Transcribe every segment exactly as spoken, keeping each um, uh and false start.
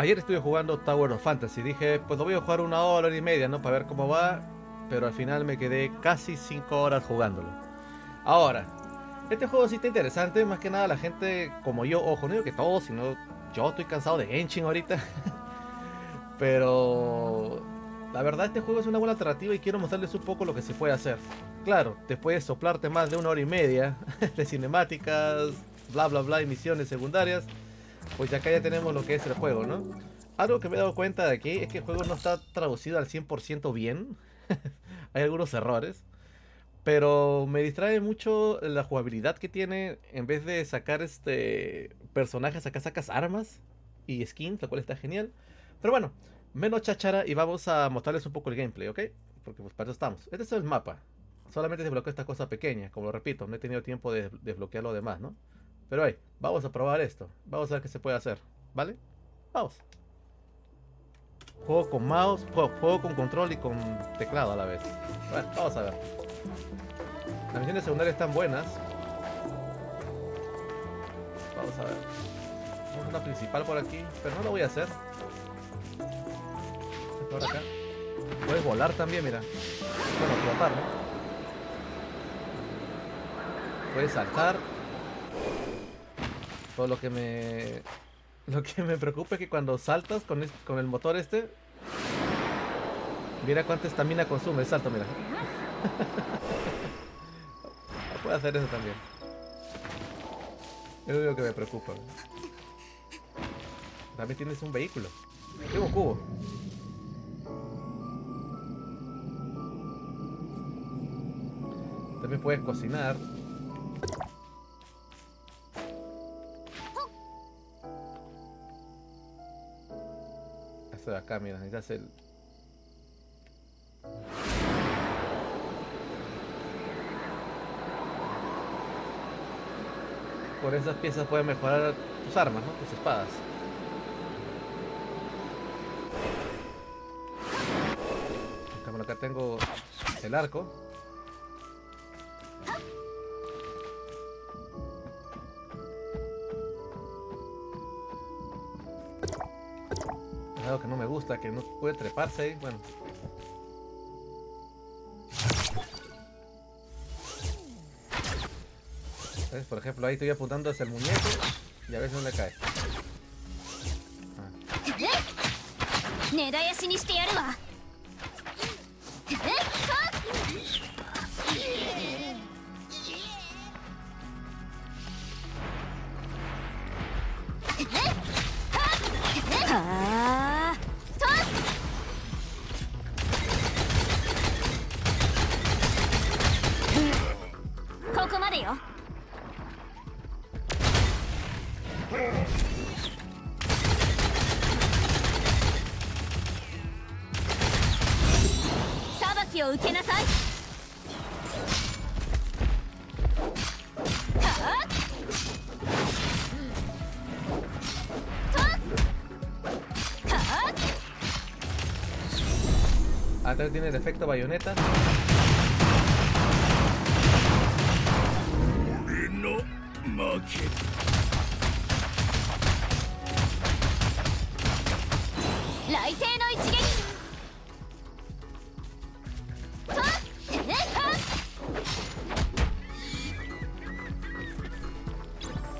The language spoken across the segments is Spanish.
Ayer estuve jugando Tower of Fantasy. Dije, pues lo voy a jugar una hora, hora y media, ¿no? Para ver cómo va. Pero al final me quedé casi cinco horas jugándolo. Ahora, este juego sí está interesante. Más que nada la gente como yo, ojo, no digo que todos, sino yo estoy cansado de Genshin ahorita. Pero la verdad este juego es una buena atractiva y quiero mostrarles un poco lo que se puede hacer. Claro, después de soplarte más de una hora y media de cinemáticas, bla bla bla y misiones secundarias, pues acá ya tenemos lo que es el juego, ¿no? Algo que me he dado cuenta de aquí es que el juego no está traducido al cien por ciento bien. Hay algunos errores, pero me distrae mucho la jugabilidad que tiene. En vez de sacar este personajes, acá sacas armas y skins, lo cual está genial. Pero bueno, menos cháchara y vamos a mostrarles un poco el gameplay, ¿ok? Porque pues para eso estamos. Este es el mapa. Solamente se bloqueó esta cosa pequeña, como lo repito, no he tenido tiempo de desbloquear lo demás, ¿no? Pero hey, vamos a probar esto. Vamos a ver qué se puede hacer, ¿vale? Vamos. Juego con mouse, juego, juego con control y con teclado a la vez. Bueno, vamos a ver. Las misiones secundarias están buenas. Vamos a ver. Vamos a una principal por aquí, pero no lo voy a hacer. Por acá. Puedes volar también, mira. Bueno, flotar, ¿no? Puedes saltar. Todo lo que me... Lo que me preocupa es que cuando saltas con, este, con el motor este... Mira cuánta estamina consume. Salto, mira. Puedo hacer eso también. Es lo único que me preocupa. También tienes un vehículo. Tengo un cubo. También puedes cocinar. Esto de acá, mira, necesitas el... Con esas piezas puedes mejorar tus armas, ¿no? Tus espadas. Bueno, acá tengo el arco. Algo que no me gusta, que no puede treparse, bueno. ¿Ves? Por ejemplo, ahí estoy apuntando hacia el muñeco y a veces no le cae. Ah. Atrás tiene el efecto bayoneta.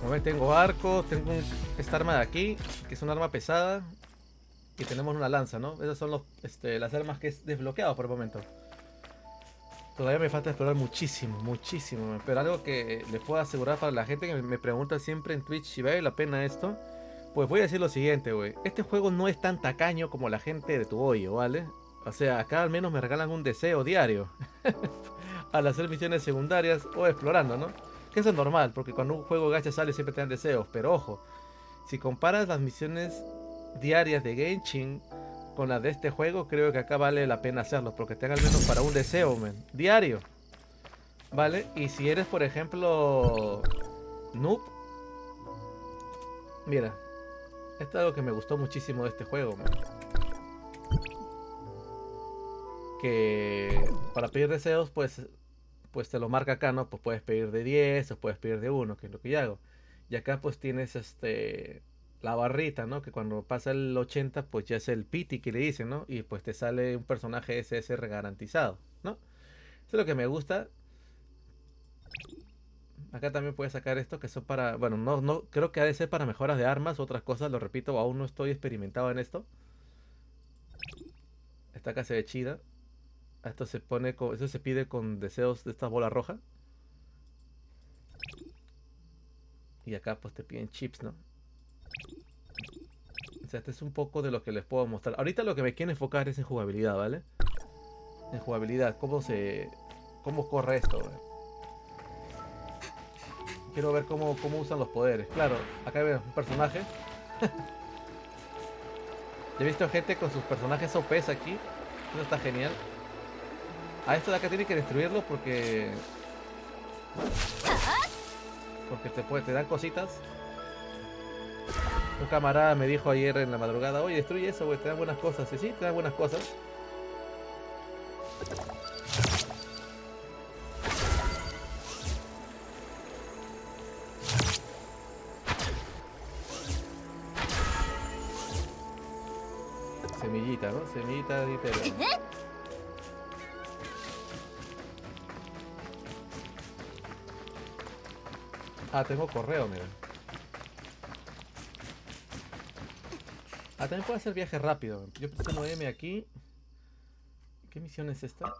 Como ven, tengo arco, tengo un, esta arma de aquí, que es una arma pesada. Y tenemos una lanza, ¿no? Esas son los, este, las armas que es desbloqueado por el momento. Todavía me falta explorar muchísimo, muchísimo. Pero algo que les puedo asegurar para la gente que me pregunta siempre en Twitch si vale la pena esto. Pues voy a decir lo siguiente, güey. Este juego no es tan tacaño como la gente de tu hoyo, ¿vale? O sea, acá al menos me regalan un deseo diario. Al hacer misiones secundarias o explorando, ¿no? Que eso es normal, porque cuando un juego gacha sale siempre te dan deseos. Pero ojo, si comparas las misiones diarias de Genshin con las de este juego, creo que acá vale la pena hacerlos porque te dan al menos para un deseo, man, diario, ¿vale? Y si eres, por ejemplo, noob, mira, esto es algo que me gustó muchísimo de este juego, man, que para pedir deseos, pues pues te lo marca acá, ¿no? Pues puedes pedir de diez o puedes pedir de uno, que es lo que yo hago. Y acá pues tienes este la barrita, ¿no? Que cuando pasa el ochenta, pues ya es el pity que le dicen, ¿no? Y pues te sale un personaje S S R garantizado, ¿no? Eso es lo que me gusta. Acá también puedes sacar esto, que son para... Bueno, no, no creo que ha de ser para mejoras de armas u otras cosas, lo repito, aún no estoy experimentado en esto. Esta acá se ve chida. Esto se pone con... Eso se pide con deseos de estas bolas rojas. Y acá pues te piden chips, ¿no? O sea, este es un poco de lo que les puedo mostrar. Ahorita lo que me quieren enfocar es en jugabilidad, ¿vale? En jugabilidad, ¿cómo se... cómo corre esto, ¿vale? Quiero ver cómo, cómo usan los poderes. Claro, acá veo un personaje. He visto gente con sus personajes O Pes aquí. Eso está genial. A esto de acá tiene que destruirlo porque... Porque te, puede, te dan cositas. Un camarada me dijo ayer en la madrugada: oye, destruye eso, güey, te dan buenas cosas. Y sí, te dan buenas cosas. Semillita, ¿no? Semillita de tela. Ah, tengo correo, mira. Ah, también puedo hacer viaje rápido. Yo presiono M aquí. ¿Qué misión es esta?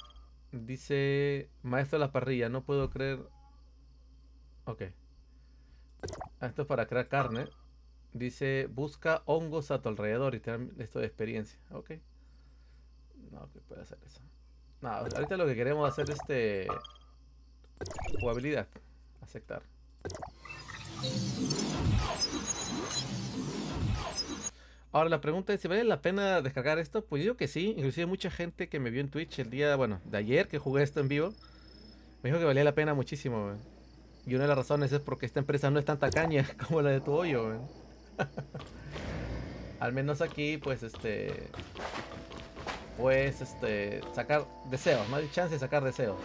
Dice... Maestro de la parrilla, no puedo creer... Ok. Ah, esto es para crear carne. Dice... Busca hongos a tu alrededor y te dan esto de experiencia. Ok. No, que puede hacer eso. No, ahorita lo que queremos hacer es este... Jugabilidad. Aceptar. Ahora la pregunta es si vale la pena descargar esto. Pues yo digo que sí, inclusive mucha gente que me vio en Twitch el día, bueno, de ayer que jugué esto en vivo, me dijo que valía la pena muchísimo, man. Y una de las razones es porque esta empresa no es tan tacaña como la de tu hoyo, man. Al menos aquí pues este Pues este sacar deseos, no hay chance de sacar deseos.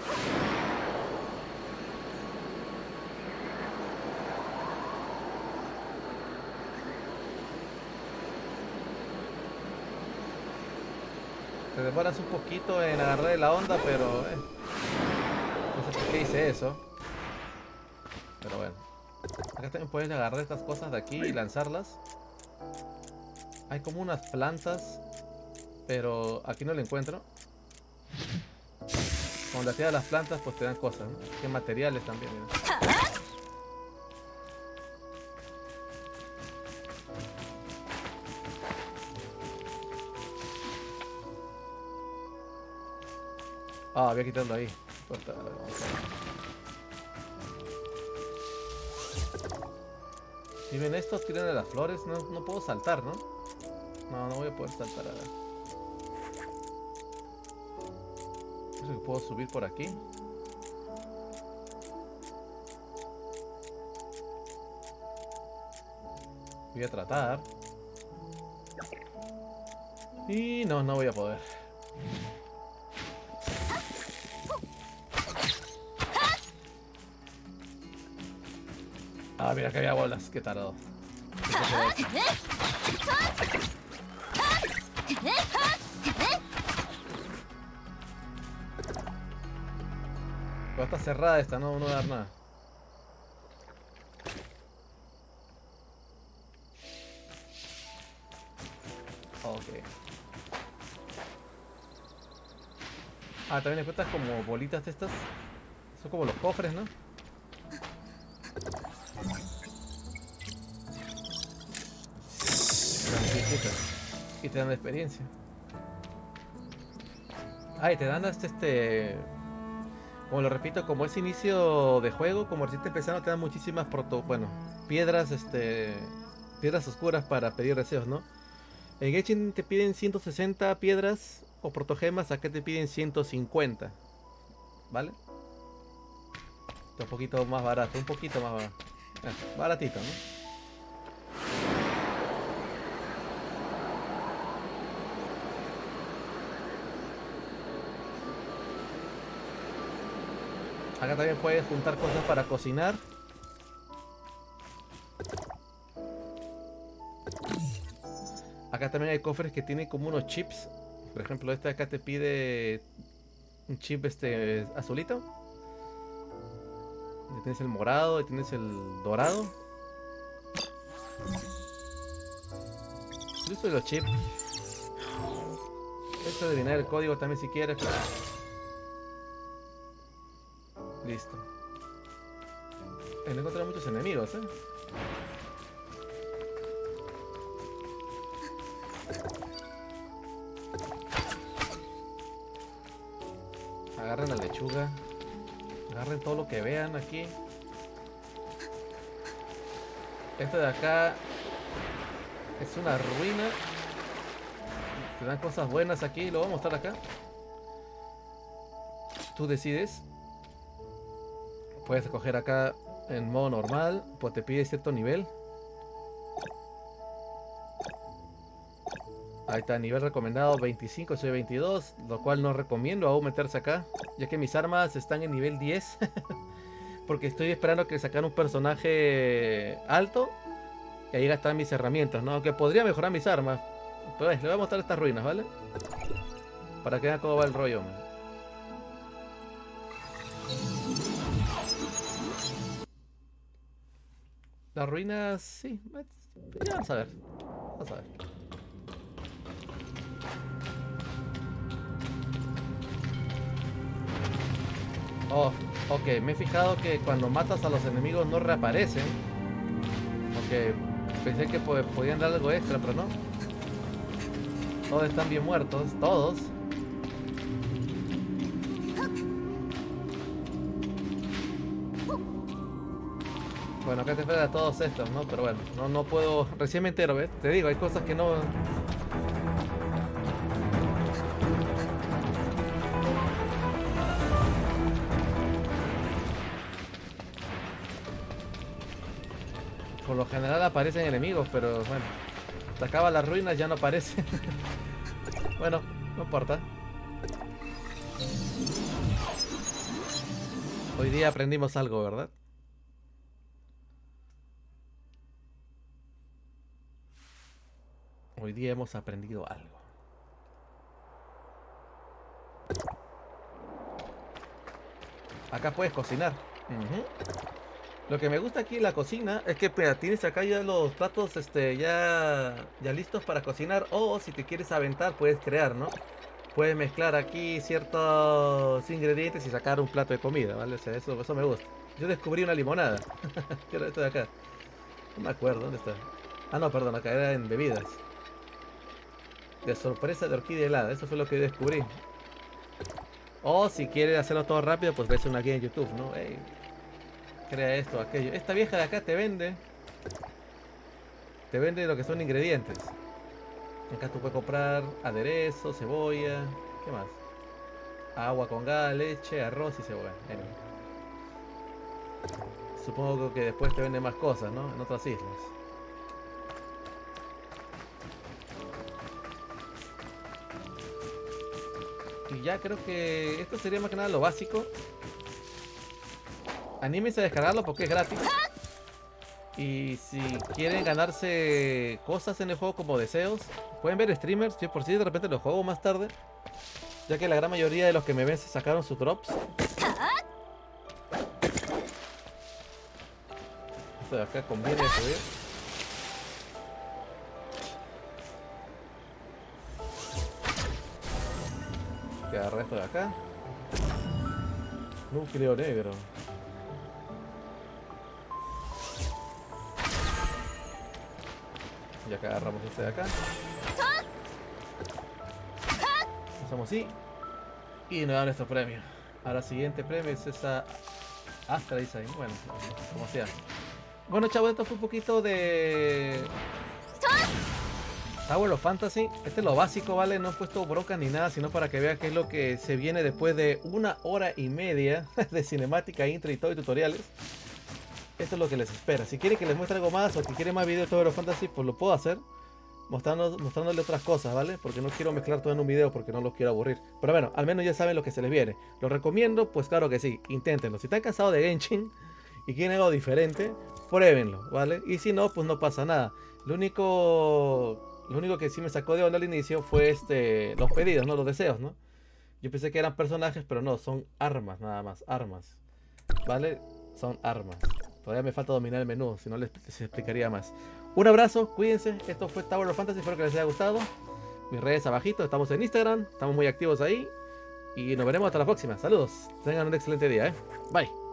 Te demoras un poquito en agarrar la onda, pero... Eh, no sé por qué hice eso. Pero bueno. Acá también puedes agarrar estas cosas de aquí y lanzarlas. Hay como unas plantas, pero aquí no lo encuentro. Cuando te tiras las plantas, pues te dan cosas, ¿no? Hay materiales también, mira. Ah, voy a quitarlo ahí. Si ven estos, tiran a las flores. No, no puedo saltar, ¿no? No, no voy a poder saltar ahora. No sé si puedo subir por aquí. Voy a tratar. Y no, no voy a poder. Ah, mira que había bolas, qué tardado. Pero está cerrada esta, no, no va a dar nada. Ok. Ah, también encuentras como bolitas de estas. Son como los cofres, ¿no? Y te dan la experiencia. Ah, y te dan hasta este... Como lo repito, como es inicio de juego, como recién te empezaron, te dan muchísimas proto... Bueno, piedras, este... Piedras oscuras para pedir deseos, ¿no? En Genshin te piden ciento sesenta piedras o protogemas, acá te piden ciento cincuenta. ¿Vale? Está un poquito más barato, un poquito más barato. Eh, baratito, ¿no? Acá también puedes juntar cosas para cocinar. Acá también hay cofres que tienen como unos chips. Por ejemplo, este acá te pide un chip este azulito. Ahí tienes el morado, ahí tienes el dorado. Listo, los chips. Puedes adivinar el código también si quieres. Listo. He encontrado muchos enemigos, ¿eh? Agarren la lechuga. Agarren todo lo que vean aquí. Esto de acá es una ruina. Te dan cosas buenas aquí. Lo voy a mostrar acá. Tú decides. Puedes escoger acá en modo normal, pues te pide cierto nivel. Ahí está, nivel recomendado veinticinco, soy veintidós, lo cual no recomiendo aún meterse acá, ya que mis armas están en nivel diez. Porque estoy esperando que sacar un personaje alto y ahí gastar mis herramientas, ¿no? Aunque podría mejorar mis armas. Pero les voy a mostrar estas ruinas, ¿vale? Para que vean cómo va el rollo, man. Las ruinas, sí, ya vamos a ver, vamos a ver. Oh, ok, me he fijado que cuando matas a los enemigos no reaparecen. Ok, pensé que pues, podían dar algo extra, pero no. Todos están bien muertos, todos. Bueno, acá te esperan a todos estos, ¿no? Pero bueno, no, no puedo... Recién me entero, ¿ves? Te digo, hay cosas que no... Por lo general aparecen enemigos, pero bueno. Te acaba las ruinas, ya no aparecen. Bueno, no importa. Hoy día aprendimos algo, ¿verdad? Hoy día hemos aprendido algo. Acá puedes cocinar. Uh-huh. Lo que me gusta aquí en la cocina es que mira, tienes acá ya los platos este, ya, ya listos para cocinar. O si te quieres aventar puedes crear, ¿no? Puedes mezclar aquí ciertos ingredientes y sacar un plato de comida, ¿vale? O sea, eso, eso me gusta. Yo descubrí una limonada. ¿Qué era esto de acá? No me acuerdo, ¿dónde está? Ah, no, perdón, acá era en bebidas. De sorpresa de orquídea helada, eso fue lo que descubrí. O si quieres hacerlo todo rápido, pues ves una guía en YouTube, ¿no? Hey, crea esto, aquello. Esta vieja de acá te vende. Te vende lo que son ingredientes. Acá tú puedes comprar aderezo, cebolla, ¿qué más? Agua con gas, leche, arroz y cebolla. Hey. Supongo que después te venden más cosas, ¿no? En otras islas. Y ya creo que esto sería más que nada lo básico. Anímense a descargarlo porque es gratis. Y si quieren ganarse cosas en el juego como deseos, pueden ver streamers. Yo por si de repente los juego más tarde, ya que la gran mayoría de los que me ven se sacaron sus drops. Esto de acá conviene subir. Que agarra esto de acá. Núcleo negro. Y acá agarramos este de acá. Pasamos así. Y nos dan nuestro premio. Ahora el siguiente premio es esa Astra, dice ahí. Bueno, como sea. Bueno, chavos, esto fue un poquito de... Tower of Fantasy, este es lo básico, ¿vale? No he puesto brocas ni nada, sino para que vean qué es lo que se viene después de una hora y media de cinemática, intro y todo y tutoriales. Esto es lo que les espera. Si quieren que les muestre algo más o que quieren más videos de Tower of Fantasy, pues lo puedo hacer mostrando, mostrándole otras cosas, ¿vale? Porque no quiero mezclar todo en un video porque no los quiero aburrir. Pero bueno, al menos ya saben lo que se les viene. ¿Lo recomiendo? Pues claro que sí, inténtenlo. Si están cansados de Genshin y quieren algo diferente, pruébenlo, ¿vale? Y si no, pues no pasa nada. Lo único... Lo único que sí me sacó de onda al inicio fue este, los pedidos, ¿no? Los deseos, ¿no? Yo pensé que eran personajes, pero no, son armas nada más, armas. ¿Vale? Son armas. Todavía me falta dominar el menú, si no les, les explicaría más. Un abrazo, cuídense. Esto fue Tower of Fantasy, espero que les haya gustado. Mis redes abajito, estamos en Instagram, estamos muy activos ahí. Y nos veremos hasta la próxima. Saludos, tengan un excelente día, ¿eh? Bye.